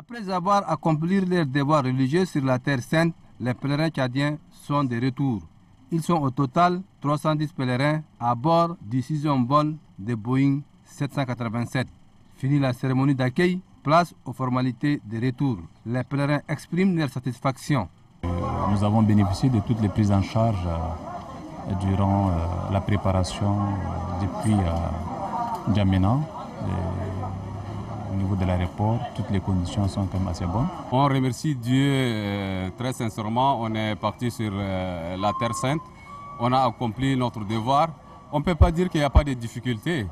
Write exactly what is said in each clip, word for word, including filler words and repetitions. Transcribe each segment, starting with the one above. Après avoir accompli leur devoir religieux sur la Terre Sainte, les pèlerins tchadiens sont de retour. Ils sont au total trois cent dix pèlerins à bord du sixième vol de Boeing sept cent quatre-vingt-sept. Fini la cérémonie d'accueil, place aux formalités de retour. Les pèlerins expriment leur satisfaction. Nous avons bénéficié de toutes les prises en charge euh, durant euh, la préparation euh, depuis euh, N'Djamena. Au niveau de l'aéroport, toutes les conditions sont quand même assez bonnes. On remercie Dieu euh, très sincèrement. On est parti sur euh, la Terre Sainte. On a accompli notre devoir. On ne peut pas dire qu'il n'y a pas de difficultés.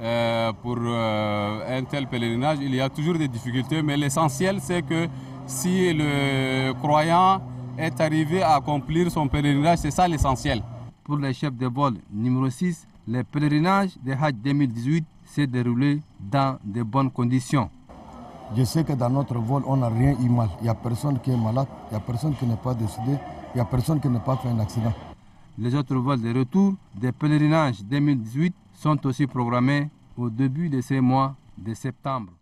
Euh, pour euh, un tel pèlerinage, il y a toujours des difficultés, mais l'essentiel c'est que si le croyant est arrivé à accomplir son pèlerinage, c'est ça l'essentiel. Pour les chefs de vol numéro six, le pèlerinage de Hadj deux mille dix-huit s'est déroulé dans de bonnes conditions. Je sais que dans notre vol, on n'a rien eu mal. Il n'y a personne qui est malade, il n'y a personne qui n'est pas décédé, il n'y a personne qui n'a pas fait un accident. Les autres vols de retour des pèlerinages deux mille dix-huit sont aussi programmés au début de ces mois de septembre.